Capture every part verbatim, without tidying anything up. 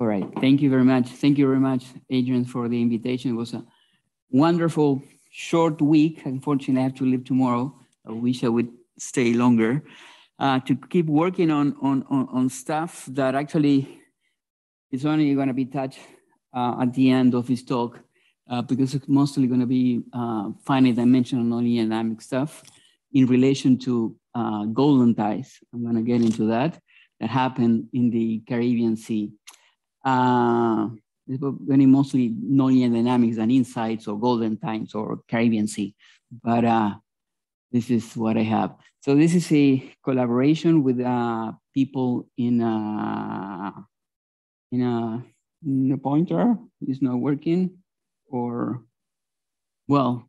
All right, thank you very much. Thank you very much, Adrian, for the invitation. It was a wonderful short week. Unfortunately, I have to leave tomorrow. I wish I would stay longer uh, to keep working on, on, on, on stuff that actually is only going to be touched uh, at the end of his talk, uh, because it's mostly going to be uh, finite dimensional non-linear stuff in relation to uh, golden ties. I'm going to get into that. That happened in the Caribbean Sea. Uh, It's mostly non-linear dynamics and insights or golden times or Caribbean Sea. But uh, this is what I have. So this is a collaboration with uh, people in uh, in a, in a pointer is not working, or, well,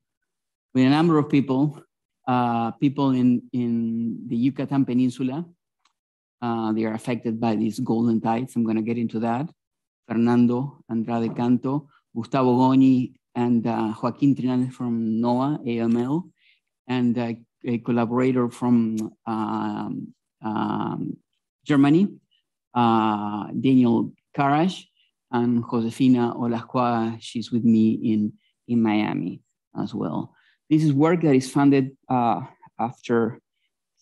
with a number of people, uh, people in, in the Yucatan Peninsula. Uh, they are affected by these golden tides. I'm going to get into that. Fernando Andrade Canto, Gustavo Goni, and uh, Joaquin Trinanes from NOAA A M L, and uh, a collaborator from um, um, Germany, uh, Daniel Karrasch, and Josefina Olasquaga. She's with me in, in Miami as well. This is work that is funded uh, after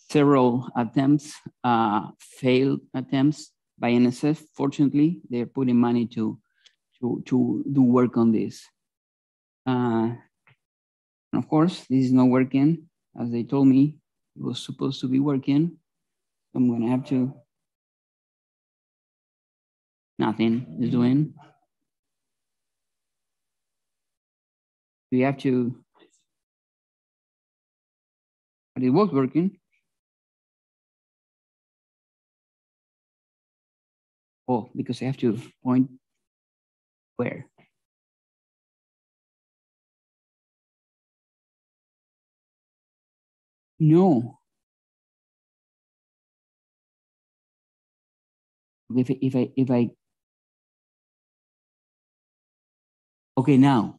several attempts, uh, failed attempts, by N S F. Fortunately, they're putting money to, to, to do work on this. Uh, and of course, this is not working. As they told me, it was supposed to be working. I'm gonna have to, nothing is doing. We have to, but it was working. Oh, because I have to point where. No. If, if I, if I, okay, now.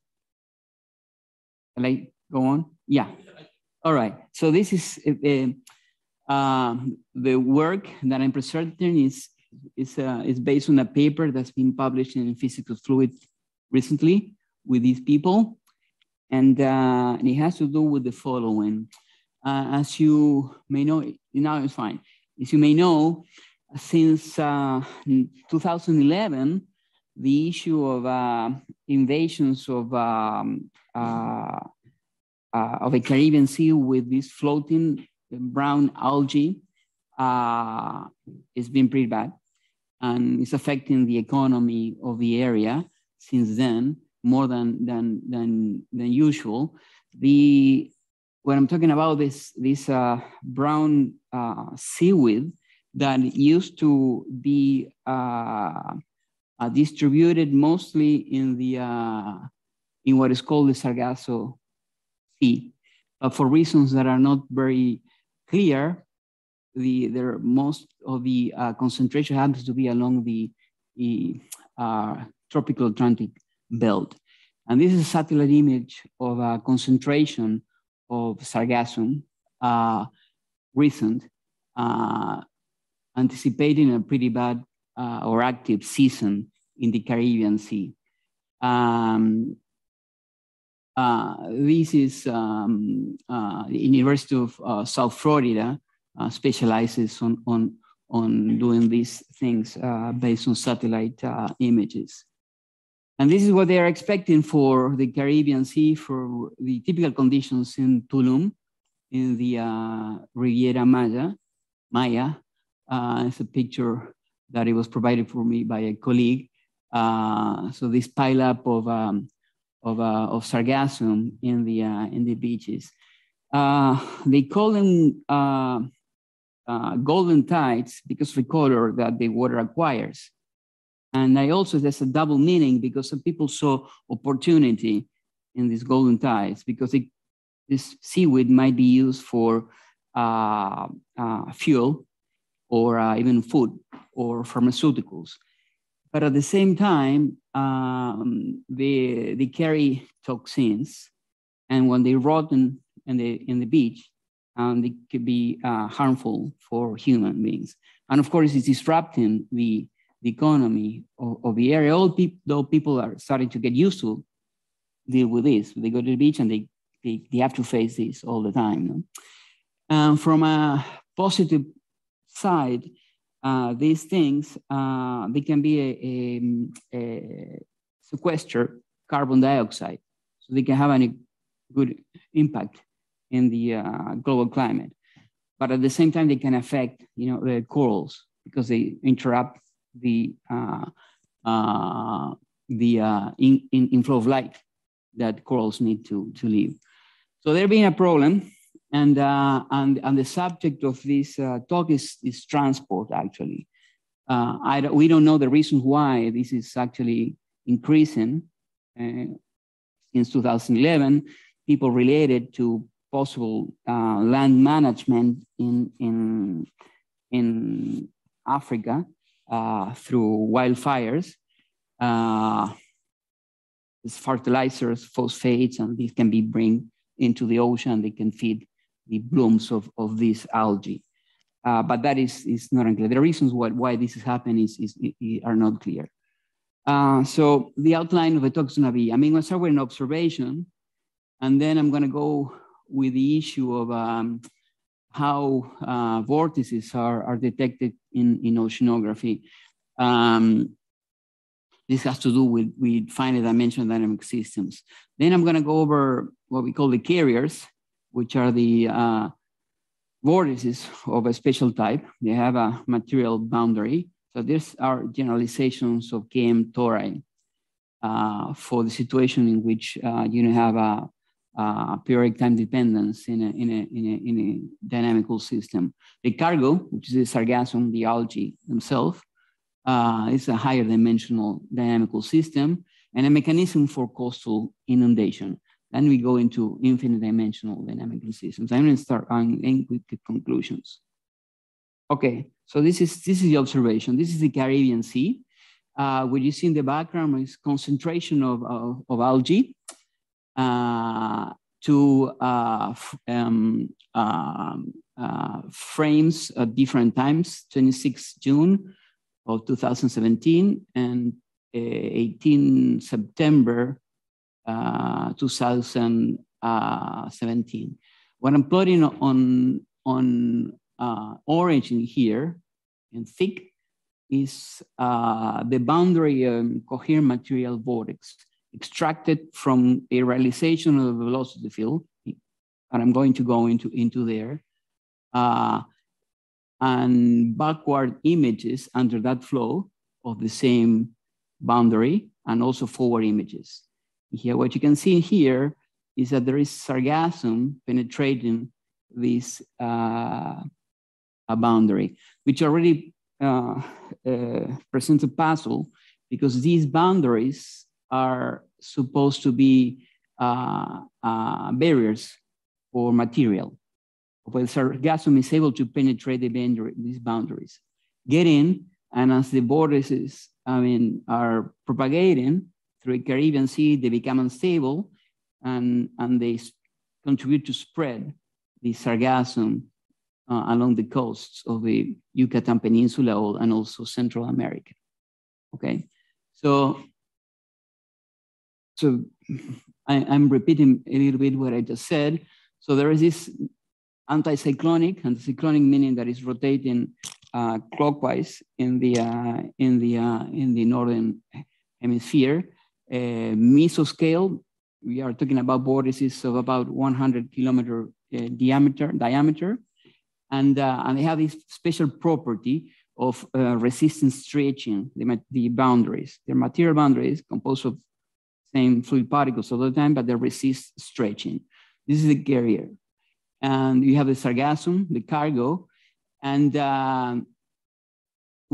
Can I go on? Yeah. All right. So this is uh, uh, the work that I'm presenting is It's, uh, it's based on a paper that's been published in Physical Fluids recently with these people. And, uh, and it has to do with the following. Uh, as you may know, now it's fine. As you may know, since uh, two thousand eleven, the issue of uh, invasions of, um, uh, uh, of the Caribbean Sea with this floating brown algae uh, it's been pretty bad. And it's affecting the economy of the area since then more than than than, than usual. The when I'm talking about this this uh, brown uh, seaweed that used to be uh, uh, distributed mostly in the uh, in what is called the Sargasso Sea, but for reasons that are not very clear. The there most of the uh, concentration happens to be along the, the uh, tropical Atlantic belt, and this is a satellite image of a concentration of Sargassum, uh, recent, uh, anticipating a pretty bad uh, or active season in the Caribbean Sea. Um, uh, this is um, uh, the University of uh, South Florida. Uh, specializes on, on, on doing these things uh, based on satellite uh, images. And this is what they are expecting for the Caribbean Sea, for the typical conditions in Tulum, in the uh, Riviera Maya. Maya. Uh, it's a picture that it was provided for me by a colleague. Uh, so this pile up of, um, of, uh, of sargassum in the, uh, in the beaches. Uh, they call them uh, Uh, golden tides because of the color that the water acquires. And I also, there's a double meaning because some people saw opportunity in these golden tides because it, this seaweed might be used for uh, uh, fuel or uh, even food or pharmaceuticals. But at the same time, um, they, they carry toxins, and when they rotten in the, in the beach, and it could be uh, harmful for human beings. And of course, it's disrupting the, the economy of, of the area, all people, though people are starting to get used to deal with this. They go to the beach and they, they, they have to face this all the time. No? And from a positive side, uh, these things, uh, they can be a, a, a sequester carbon dioxide. So they can have a good impact in the uh, global climate. But at the same time, they can affect, you know, the corals because they interrupt the uh, uh, the uh, in, in inflow of light that corals need to to live. So there being a problem, and uh, and and the subject of this uh, talk is is transport. Actually, uh, I don't, we don't know the reason why this is actually increasing uh, since two thousand eleven. People related to possible uh, land management in in in Africa. Uh, through wildfires, uh, fertilizers, phosphates, and these can be bring into the ocean. They can feed the blooms of, of these algae. Uh, but that is, is not unclear. The reasons why, why this is happening is, is, is, are not clear. Uh, so the outline of the talk is going to be, I mean, I'm going to start with an observation, and then I'm going to go with the issue of um, how uh, vortices are, are detected in, in oceanography. Um, this has to do with, with finite dimensional dynamic systems. Then I'm gonna go over what we call the carriers, which are the uh, vortices of a special type. They have a material boundary. So these are generalizations of K M tori uh, for the situation in which uh, you have a Uh, periodic time dependence in a, in, a, in, a, in a dynamical system. The cargo, which is the sargassum, the algae themselves, uh, is a higher dimensional dynamical system and a mechanism for coastal inundation. Then we go into infinite dimensional dynamical systems. I'm going to start on with the conclusions. Okay, so this is, this is the observation. This is the Caribbean Sea. Uh, what you see in the background is concentration of, of, of algae. Uh, to uh, um, uh, uh, frames at different times, twenty-sixth of June of two thousand seventeen and eighteenth of September uh, two thousand seventeen. What I'm plotting on, on uh, orange in here, and thick, is uh, the boundary um, coherent material vortex, extracted from a realization of the velocity field, and I'm going to go into, into there, uh, and backward images under that flow of the same boundary, and also forward images. Here, what you can see here is that there is sargassum penetrating this uh, a boundary, which already uh, uh, presents a puzzle, because these boundaries are supposed to be uh, uh, barriers for material. Well, sargassum is able to penetrate the boundary, these boundaries, get in, and as the vortices, I mean, are propagating through the Caribbean Sea, they become unstable, and, and they contribute to spread the sargassum uh, along the coasts of the Yucatan Peninsula and also Central America. Okay, so. So I, I'm repeating a little bit what I just said. So there is this anticyclonic, anticyclonic meaning that is rotating uh, clockwise in the uh, in the uh, in the northern hemisphere. Uh, mesoscale, we are talking about vortices of about one hundred kilometer uh, diameter diameter, and uh, and they have this special property of uh, resistance stretching the the boundaries. Their material boundaries composed of same fluid particles all the time, but they resist stretching. This is the carrier. And you have the sargassum, the cargo, and uh,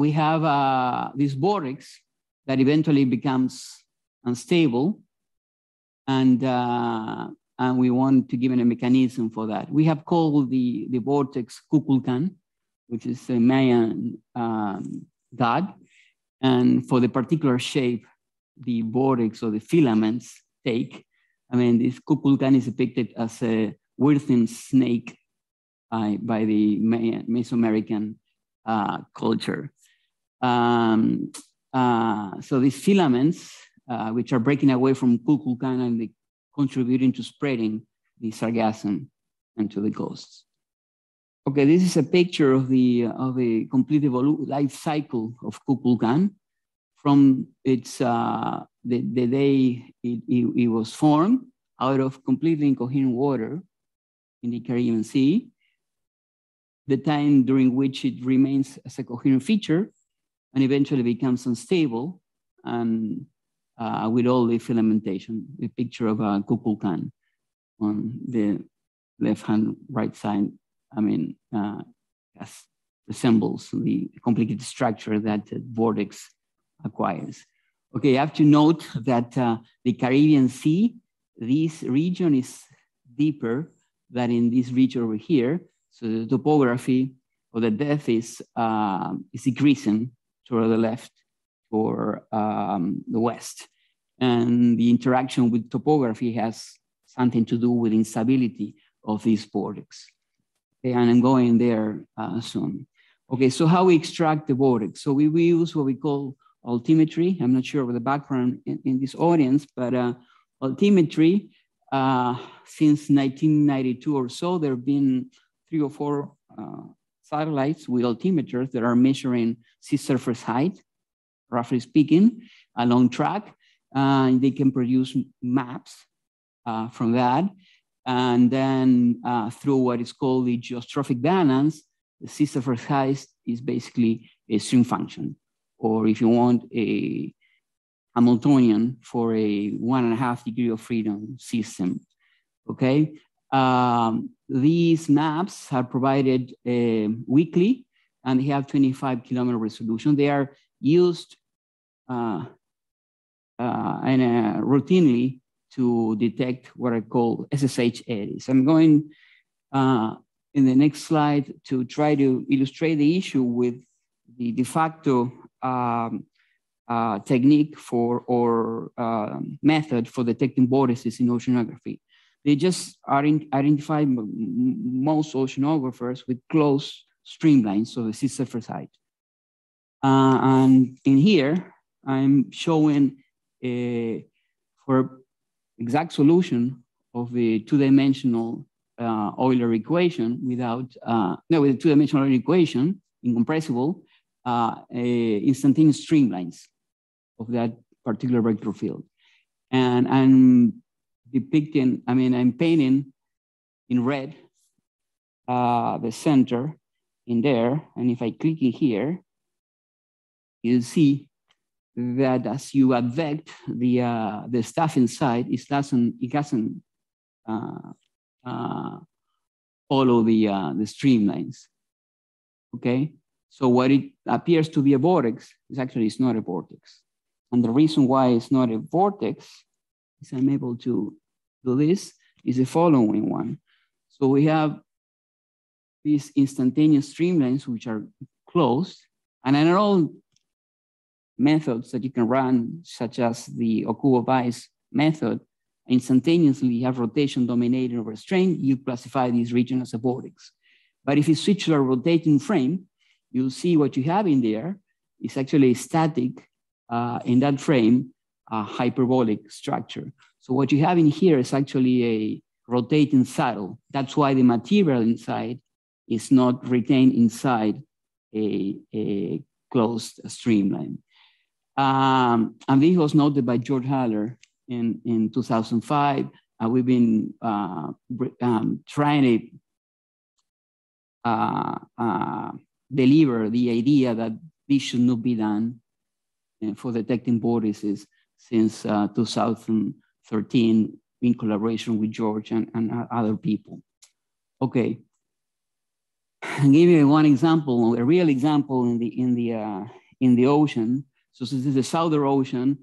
we have uh, this vortex that eventually becomes unstable. And, uh, and we want to give it a mechanism for that. We have called the, the vortex Kukulkan, which is a Mayan um, god. And for the particular shape the vortex or the filaments take. I mean, this Kukulkan is depicted as a writhing snake uh, by the Mesoamerican uh, culture. Um, uh, so these filaments, uh, which are breaking away from Kukulkan and they contributing to spreading the sargassum and to the coasts. Okay, this is a picture of the of the complete life cycle of Kukulkan from its uh, the, the day it, it, it was formed out of completely incoherent water in the Caribbean Sea, the time during which it remains as a coherent feature and eventually becomes unstable and uh, with all the filamentation, the picture of a Kukulkan on the left hand, right side, I mean, uh, yes, resembles the complicated structure that the vortex acquires. Okay, I have to note that uh, the Caribbean Sea, this region is deeper than in this region over here. So the topography or the depth is, uh, is decreasing toward the left or um, the west. And the interaction with topography has something to do with instability of these vortex. Okay, and I'm going there uh, soon. Okay, so how we extract the vortex? So we, we use what we call altimetry. I'm not sure of the background in, in this audience, but uh, altimetry, uh, since nineteen ninety-two or so, there have been three or four uh, satellites with altimeters that are measuring sea surface height, roughly speaking, along track. Uh, and they can produce maps uh, from that. And then uh, through what is called the geostrophic balance, the sea surface height is basically a stream function, or if you want, a Hamiltonian for a one and a half degree of freedom system. Okay, um, these maps are provided uh, weekly, and they have twenty-five kilometer resolution. They are used uh, uh, in a routinely to detect what are called S S H eddies. I'm going uh, in the next slide to try to illustrate the issue with the de facto um, uh, technique for or uh, method for detecting vortices in oceanography. They just identify most oceanographers with close streamlines of the sea surface height. Uh, and in here, I'm showing a, for exact solution of the two-dimensional uh, Euler equation without, uh, no, with the two-dimensional Euler equation, incompressible, uh, instantaneous streamlines of that particular vector field. And I'm depicting, I mean, I'm painting in red uh, the center in there. And if I click in here, you'll see that as you advect the uh, the stuff inside, it doesn't it doesn't uh, uh, follow the uh, the streamlines. Okay, so what it appears to be a vortex is actually it's not a vortex, and the reason why it's not a vortex is I'm able to do this is the following one. So we have these instantaneous streamlines which are closed, and they're all methods that you can run, such as the Okubo-Weiss method, instantaneously have rotation dominated over strain, you classify this region as a vortex. But if you switch to a rotating frame, you'll see what you have in there is actually a static, uh, in that frame, a hyperbolic structure. So what you have in here is actually a rotating saddle. That's why the material inside is not retained inside a, a closed streamline. Um, and this was noted by George Haller in, in two thousand five. Uh, we've been uh, um, trying to uh, uh, deliver the idea that this should not be done for detecting vortices since uh, two thousand thirteen in collaboration with George and, and other people. Okay, I'll give you one example, a real example in the, in the, uh, in the ocean. So this is the Southern Ocean,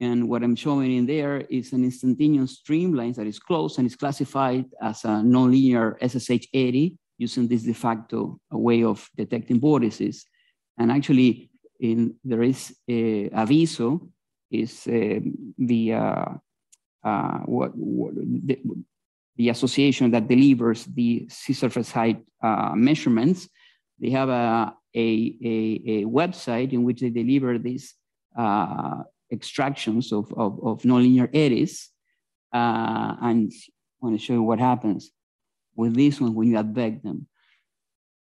and what I'm showing in there is an instantaneous streamline that is closed and is classified as a nonlinear S S H eddy using this de facto a way of detecting vortices. And actually, in, there is a, Aviso is a, the uh, uh, what, what the, the association that delivers the sea surface height uh, measurements. They have a a, a, a website in which they deliver these uh, extractions of, of, of nonlinear eddies. Uh, and I want to show you what happens with these ones when you abduct them.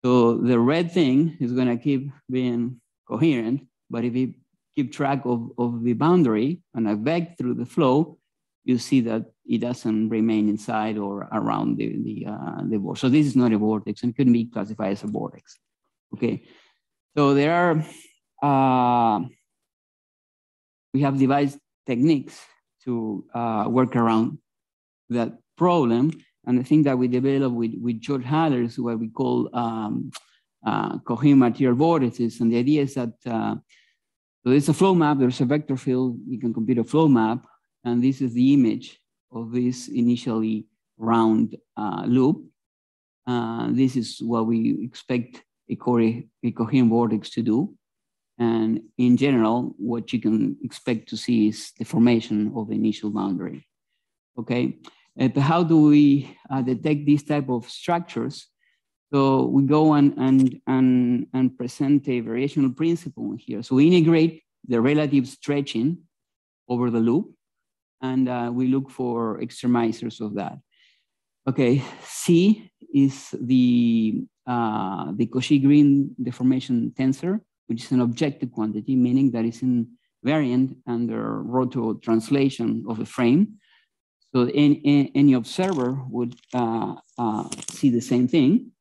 So the red thing is going to keep being coherent, but if you keep track of, of the boundary and abduct through the flow, you see that it doesn't remain inside or around the, the, uh, the vortex. So this is not a vortex and couldn't be classified as a vortex. Okay, so there are, uh, we have devised techniques to uh, work around that problem. And the thing that we developed with, with George Haller is what we call um, uh, coherent material vortices. And the idea is that uh, so there's a flow map, there's a vector field, you can compute a flow map, and this is the image of this initially round uh, loop. Uh, this is what we expect a, co a coherent vortex to do. And in general, what you can expect to see is the formation of the initial boundary. Okay, and how do we uh, detect these type of structures? So we go and, and, and, and present a variational principle here. So we integrate the relative stretching over the loop, and uh, we look for extremizers of that. Okay, C is the, uh, the Cauchy-Green deformation tensor, which is an objective quantity, meaning that it's invariant under rotor translation of the frame. So any, any observer would uh, uh, see the same thing.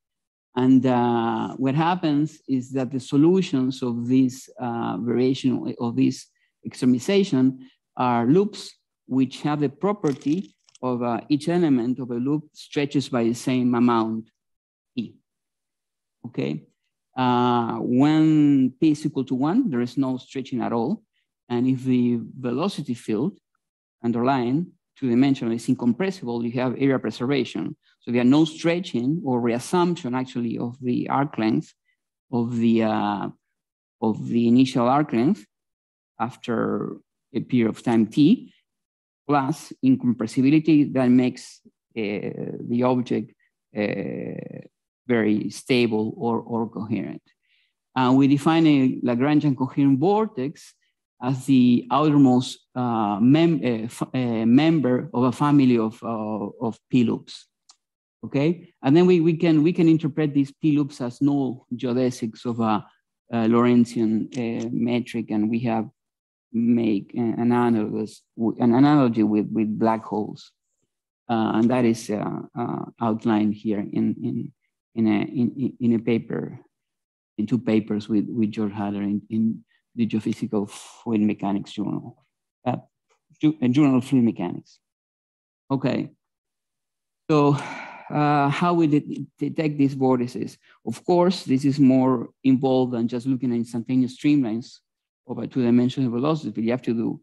And uh, what happens is that the solutions of this uh, variation of this extremization are loops which have the property of uh, each element of a loop stretches by the same amount, E. Okay. Uh, when P is equal to one, there is no stretching at all. And if the velocity field underlying two-dimensional is incompressible, you have area preservation. So there are no stretching or reassumption actually of the arc length of the, uh, of the initial arc length after a period of time T, plus incompressibility that makes uh, the object uh, very stable or, or coherent. Uh, we define a Lagrangian coherent vortex as the outermost uh, mem uh, uh, member of a family of, uh, of P loops. Okay, and then we, we, can, we can interpret these P loops as null geodesics of a, a Lorentzian uh, metric, and we have make an analogous an analogy with, with black holes. Uh, and that is uh, uh, outlined here in, in In a, in, in a paper, in two papers with, with George Haller in, in the Geophysical Fluid Mechanics Journal, uh, Journal of Fluid Mechanics. Okay, so uh, how we de detect these vortices? Of course, this is more involved than just looking at instantaneous streamlines of a two-dimensional velocity. You have to do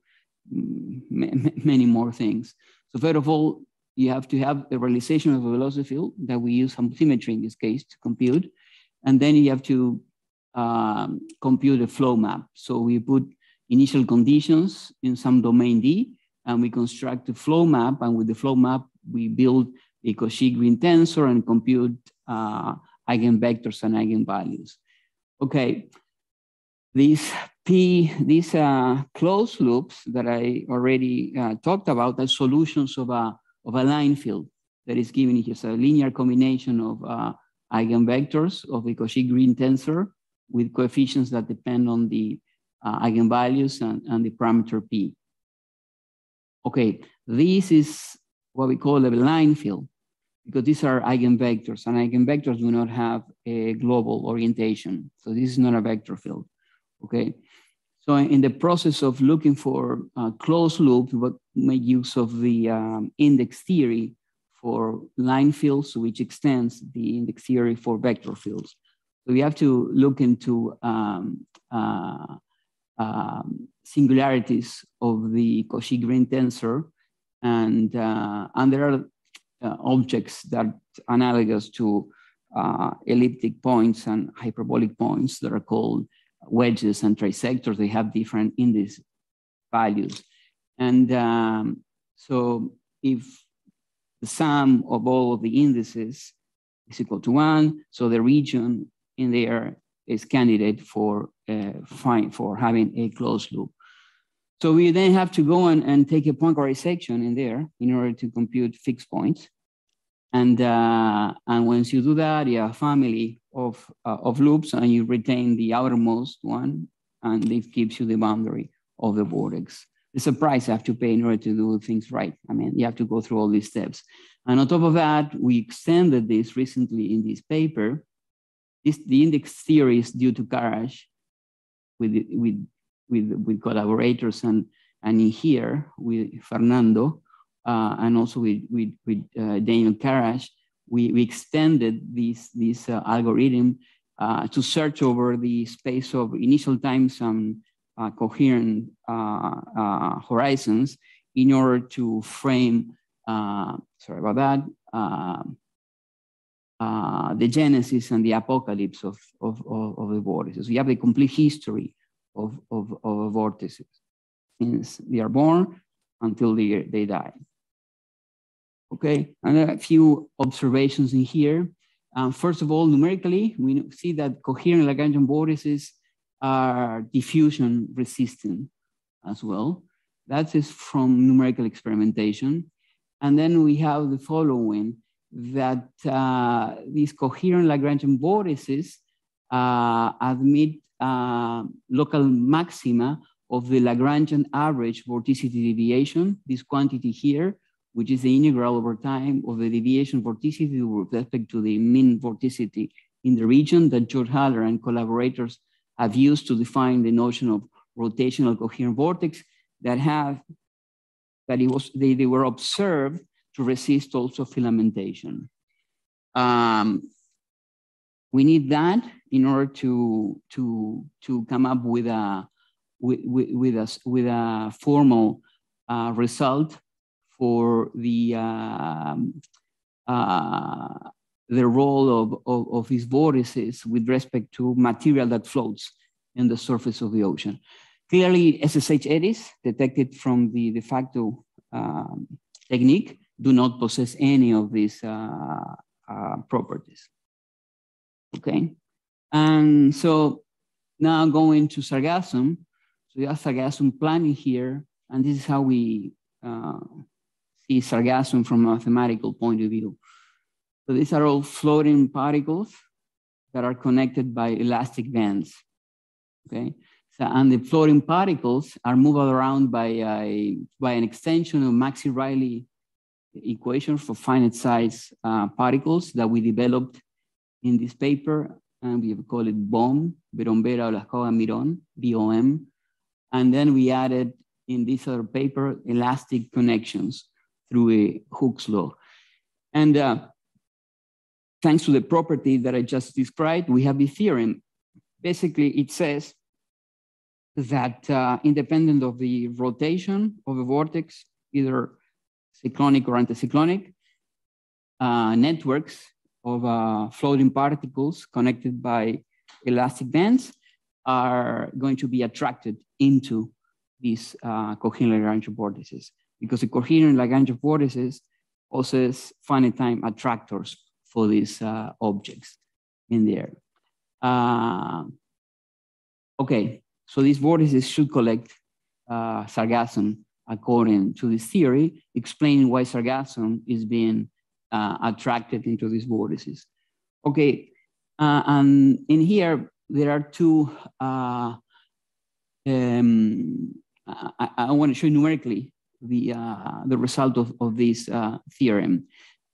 many more things. So first of all, you have to have the realization of a velocity field that we use homotopsimetry in this case to compute. And then you have to um, compute a flow map. So we put initial conditions in some domain D, and we construct a flow map. And with the flow map, we build a Cauchy-Green tensor and compute uh, eigenvectors and eigenvalues. Okay, these P, these uh, closed loops that I already uh, talked about are solutions of a of a line field that is given here. So a linear combination of uh, eigenvectors of the Cauchy-Green tensor with coefficients that depend on the uh, eigenvalues and, and the parameter P. Okay, this is what we call a line field because these are eigenvectors, and eigenvectors do not have a global orientation. So this is not a vector field, okay? So in the process of looking for uh, closed loops, we make use of the um, index theory for line fields, which extends the index theory for vector fields. So we have to look into um, uh, uh, singularities of the Cauchy-Green tensor, and, uh, and there are uh, objects that are analogous to uh, elliptic points and hyperbolic points that are called wedges and trisectors. They have different index values. And um, so if the sum of all of the indices is equal to one, so the region in there is candidate for uh, fine, for having a closed loop. So we then have to go and, and take a Poincare section in there in order to compute fixed points. And, uh, and once you do that, you have a family of, uh, of loops, and you retain the outermost one, and it gives you the boundary of the vortex. It's a price you have to pay in order to do things right. I mean, you have to go through all these steps. And on top of that, we extended this recently in this paper. This, the index theories due to Karrasch with, with, with, with collaborators, and, and in here with Fernando, Uh, and also with, with, with uh, Daniel Karrasch, we, we extended this, this uh, algorithm uh, to search over the space of initial times and uh, coherent uh, uh, horizons in order to frame, uh, sorry about that, uh, uh, the genesis and the apocalypse of, of, of, of the vortices. We have the complete history of, of, of vortices since they are born until they, they die. Okay, and a few observations in here. Um, first of all, numerically, we see that coherent Lagrangian vortices are diffusion resistant as well. That is from numerical experimentation. And then we have the following, that uh, these coherent Lagrangian vortices uh, admit uh, local maxima of the Lagrangian average vorticity deviation, this quantity here, which is the integral over time of the deviation vorticity with respect to the mean vorticity in the region that George Haller and collaborators have used to define the notion of rotational coherent vortex that have, that it was, they, they were observed to resist also filamentation. Um, we need that in order to, to, to come up with a, with, with a, with a formal uh, result for the uh, uh, the role of, of, of these vortices with respect to material that floats in the surface of the ocean. Clearly, S S H eddies detected from the de facto um, technique do not possess any of these uh, uh, properties. Okay, and so now going to Sargassum. So we have Sargassum planning here, and this is how we uh, see Sargassum from a mathematical point of view. So these are all floating particles that are connected by elastic bands, okay? So, and the floating particles are moved around by, a, by an extension of Maxey-Riley equation for finite size uh, particles that we developed in this paper, and we call it BOM, Berombera, Olasquaga, Miron, B O M. And then we added in this other paper, elastic connections through a Hooke's law. And uh, thanks to the property that I just described, we have the theorem. Basically, it says that uh, independent of the rotation of a vortex, either cyclonic or anticyclonic, uh, networks of uh, floating particles connected by elastic bands are going to be attracted into these uh, coherent Lagrangian vortices, because the coherent Lagrangian vortices possess finite time attractors for these uh, objects in there. Uh, okay, so these vortices should collect uh, Sargassum according to this theory, explaining why Sargassum is being uh, attracted into these vortices. Okay, uh, and in here, there are two, uh, um, I, I want to show you numerically the, uh, the result of, of this uh, theorem.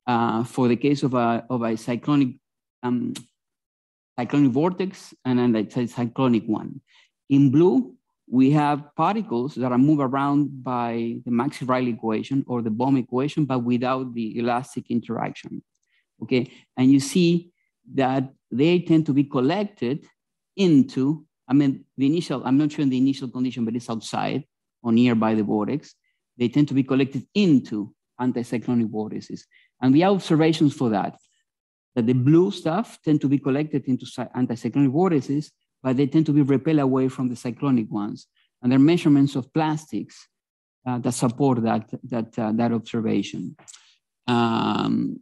Uh, for the case of a, of a cyclonic, um, cyclonic vortex and an anticyclonic one. In blue, we have particles that are moved around by the Maxey-Riley equation or the BOM equation, but without the elastic interaction, okay? And you see that they tend to be collected into, I mean, the initial, I'm not sure in the initial condition, but it's outside or nearby the vortex. They tend to be collected into anticyclonic vortices. And we have observations for that, that the blue stuff tend to be collected into anticyclonic vortices, but they tend to be repelled away from the cyclonic ones. And there are measurements of plastics uh, that support that, that, uh, that observation. Um,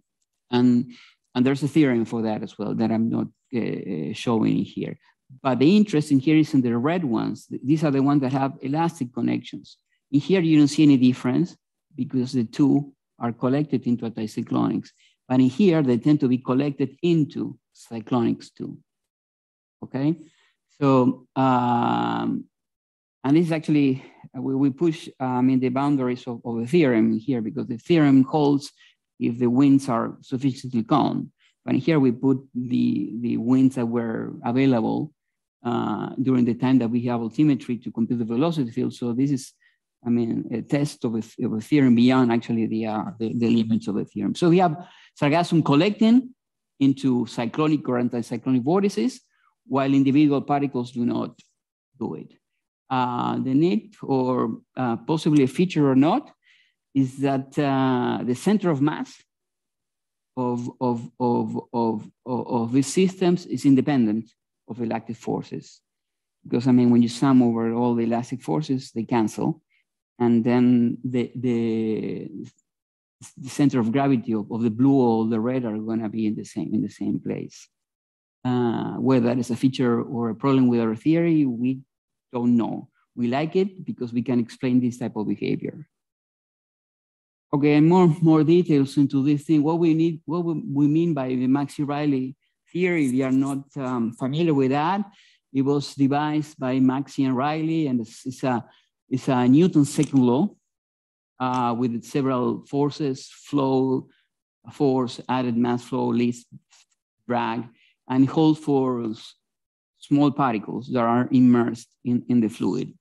and, and there's a theorem for that as well that I'm not uh, showing here. But the interest in here is in the red ones. These are the ones that have elastic connections. In here, you don't see any difference because the two are collected into anticyclonics. But in here, they tend to be collected into cyclonics too, okay? So, um, and this is actually, we, we push, I um, mean, the boundaries of, of the theorem here because the theorem holds if the winds are sufficiently calm. But here we put the, the winds that were available uh, during the time that we have altimetry to compute the velocity field. So this is, I mean, a test of a, of a theorem beyond actually the, uh, the, the limits of the theorem. So we have sargassum collecting into cyclonic or anticyclonic vortices, while individual particles do not do it. Uh, the need or uh, possibly a feature or not is that uh, the center of mass of, of, of, of, of, of these systems is independent of elastic forces. Because I mean, when you sum over all the elastic forces, they cancel. And then the, the, the center of gravity of, of the blue or the red are gonna be in the same, in the same place. Uh, whether that is a feature or a problem with our theory, we don't know. We like it because we can explain this type of behavior. Okay, and more, more details into this thing. What we need, what we mean by the Maxey-Riley theory, we are not um, familiar with that. It was devised by Maxey and Riley, and it's, it's, a, it's a Newton's second law uh, with several forces, flow, force, added mass flow, least drag, and hold for small particles that are immersed in, in the fluid.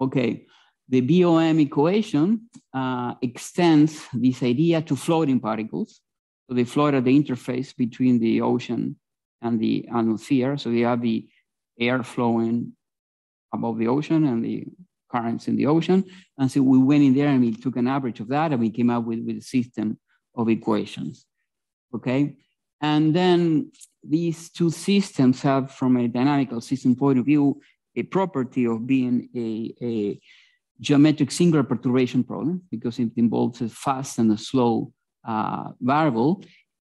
Okay, the B O M equation uh, extends this idea to floating particles. So they float at the interface between the ocean and the atmosphere. So we have the air flowing above the ocean and the currents in the ocean. And so we went in there and we took an average of that and we came up with, with a system of equations, okay? And then these two systems have, from a dynamical system point of view, a property of being a, a geometric singular perturbation problem because it involves a fast and a slow uh, variable,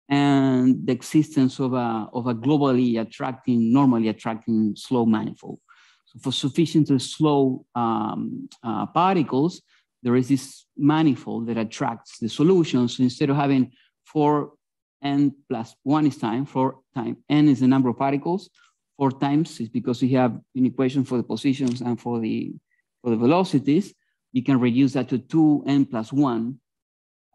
and the existence of a, of a globally attracting, normally attracting slow manifold. So for sufficiently slow um, uh, particles, there is this manifold that attracts the solution. So instead of having four n plus one is time, four times n is the number of particles, four times is because we have an equation for the positions and for the, for the velocities. You can reduce that to two n plus one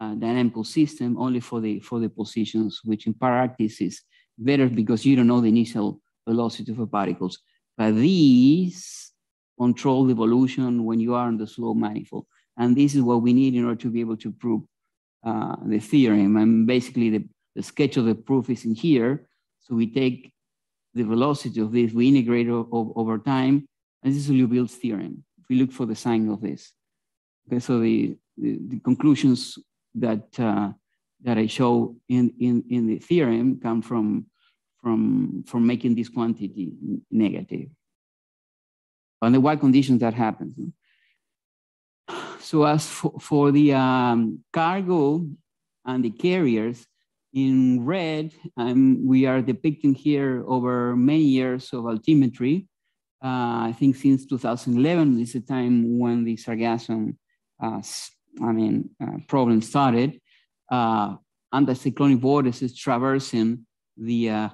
uh, dynamical system only for the, for the positions, which in practice is better because you don't know the initial velocity of the particles. But these control the evolution when you are on the slow manifold. And this is what we need in order to be able to prove uh, the theorem. And basically the The sketch of the proof is in here. So we take the velocity of this, we integrate over time, and this is Liouville's theorem. If we look for the sign of this. Okay, so the, the, the conclusions that uh, that I show in, in, in the theorem come from, from, from making this quantity negative. Under what conditions that happens? So as for, for the um, cargo and the carriers, in red, um, we are depicting here over many years of altimetry. Uh, I think since two thousand eleven is the time when the sargassum, uh, I mean, uh, problem started. Uh, anticyclonic vortices traversing the uh,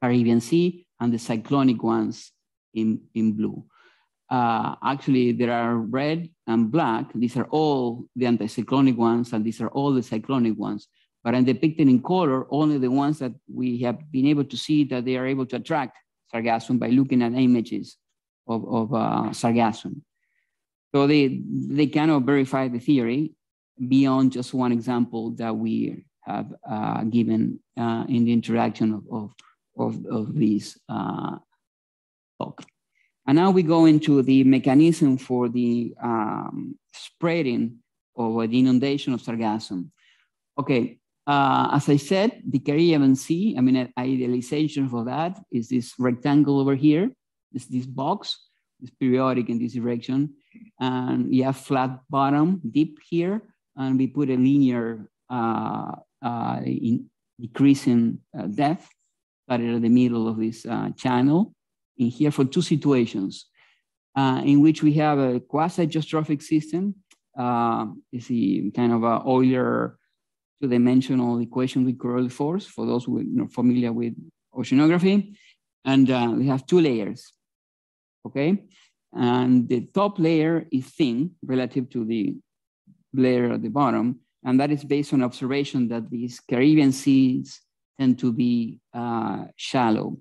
Caribbean Sea and the cyclonic ones in, in blue. Uh, actually, there are red and black. These are all the anticyclonic ones, and these are all the cyclonic ones. But I'm depicting in color only the ones that we have been able to see that they are able to attract sargassum by looking at images of, of uh, sargassum. So they, they cannot verify the theory beyond just one example that we have uh, given uh, in the introduction of, of, of, of this uh, talk. And now we go into the mechanism for the um, spreading or the inundation of sargassum. Okay. Uh, as I said, the Caribbean Sea, I mean, an idealization for that is this rectangle over here. It's this box, it's periodic in this direction. And you have flat bottom, deep here. And we put a linear uh, uh, in decreasing uh, depth, started at the middle of this uh, channel in here for two situations uh, in which we have a quasi-geostrophic system. Uh, it's the kind of a Euler two-dimensional equation with Coriolis force for those who are not familiar with oceanography. And uh, we have two layers, okay? And the top layer is thin relative to the layer at the bottom. And that is based on observation that these Caribbean seas tend to be uh, shallow.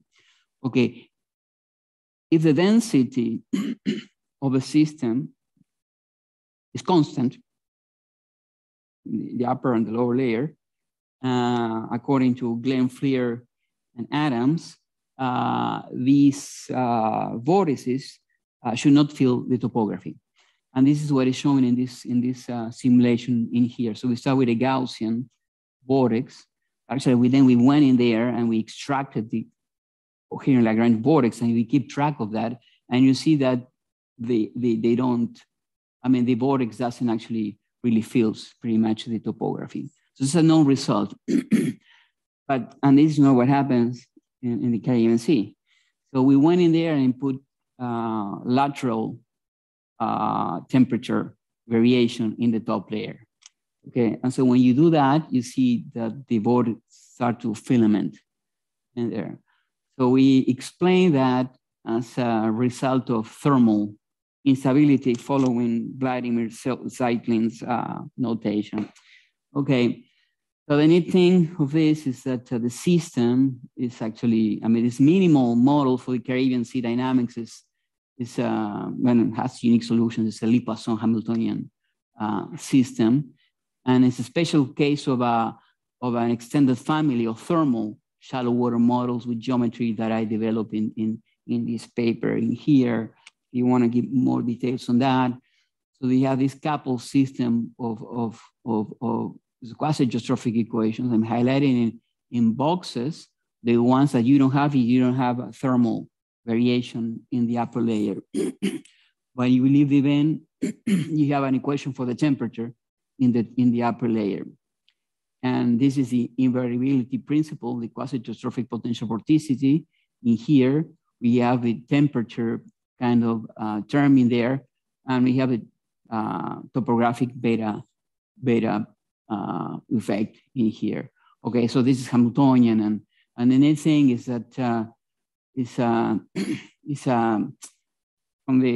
Okay, if the density of a system is constant, the upper and the lower layer, uh, according to Glenn Fleer and Adams, uh, these uh, vortices uh, should not fill the topography. And this is what is shown in this, in this uh, simulation in here. So we start with a Gaussian vortex. Actually, we then we went in there and we extracted the coherent Lagrange vortex, and we keep track of that. And you see that they, they, they don't, I mean, the vortex doesn't actually really fills pretty much the topography. So this is a known result. But, and this is not what happens in, in the Caribbean Sea. So we went in there and put uh, lateral Uh, temperature variation in the top layer. Okay, and so when you do that, you see that the vortices start to filament in there. So we explain that as a result of thermal instability following Vladimir Zeitlin's uh, notation. Okay, so the neat thing of this is that uh, the system is actually, I mean, this minimal model for the Caribbean Sea dynamics is It's uh, when it has unique solutions, it's a Lee Poisson Hamiltonian uh, system. And it's a special case of, a, of an extended family of thermal shallow water models with geometry that I developed in, in, in this paper in here. If you want to give more details on that. So we have this coupled system of, of, of, of quasi-geostrophic equations. I'm highlighting in, in boxes the ones that you don't have if you don't have a thermal variation in the upper layer. When you leave the vent, you have an equation for the temperature in the, in the upper layer. And this is the invariability principle, the quasi-geostrophic potential vorticity. In here, we have the temperature kind of uh, term in there, and we have a uh, topographic beta, beta uh, effect in here. Okay, so this is Hamiltonian. And, and the next thing is that uh, is uh, is uh, from the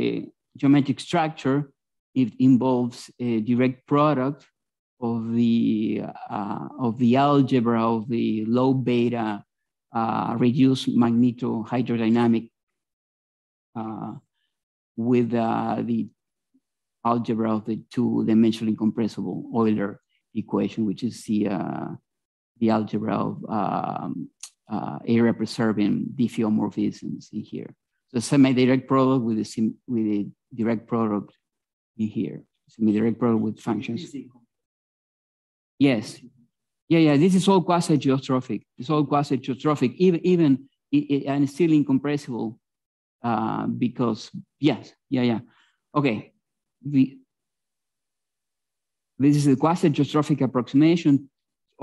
geometric structure, it involves a direct product of the uh, of the algebra of the low beta uh, reduced magnetohydrodynamic uh, with uh, the algebra of the two-dimensional incompressible Euler equation, which is the uh, the algebra of um, Uh, area preserving diffeomorphisms in here. So semi-direct product with a, with a direct product in here. Semi-direct product with functions. Yes. Yeah, yeah, this is all quasi-geostrophic. It's all quasi-geostrophic, even, even it, it, and it's still incompressible uh, because, yes, yeah, yeah. Okay. The, this is a quasi-geostrophic approximation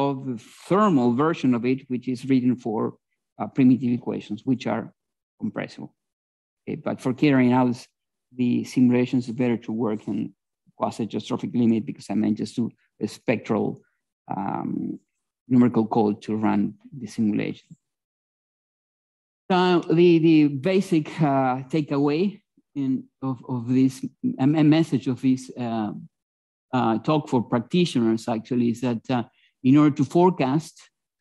of the thermal version of it, which is written for uh, primitive equations, which are compressible. Okay, but for carrying out the simulations, it's better to work in quasi-geostrophic limit because I meant just do a spectral um, numerical code to run the simulation. So the, the basic uh, takeaway in, of, of this, a message of this uh, uh, talk for practitioners actually is that uh, in order to forecast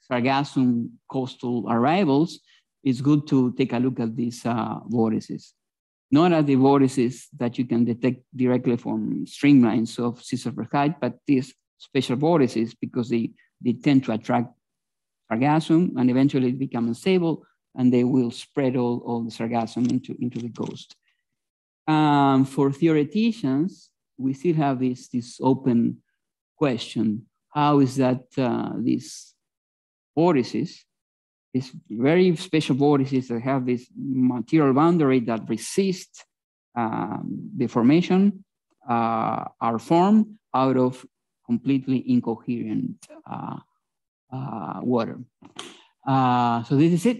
Sargassum coastal arrivals, it's good to take a look at these uh, vortices. Not at the vortices that you can detect directly from streamlines of sea surface height, but these special vortices because they, they tend to attract Sargassum and eventually it becomes unstable and they will spread all, all the Sargassum into, into the coast. Um, for theoreticians, we still have this, this open question. How is that uh, these vortices, these very special vortices that have this material boundary that resist um, deformation, uh, are formed out of completely incoherent uh, uh, water. Uh, so this is it.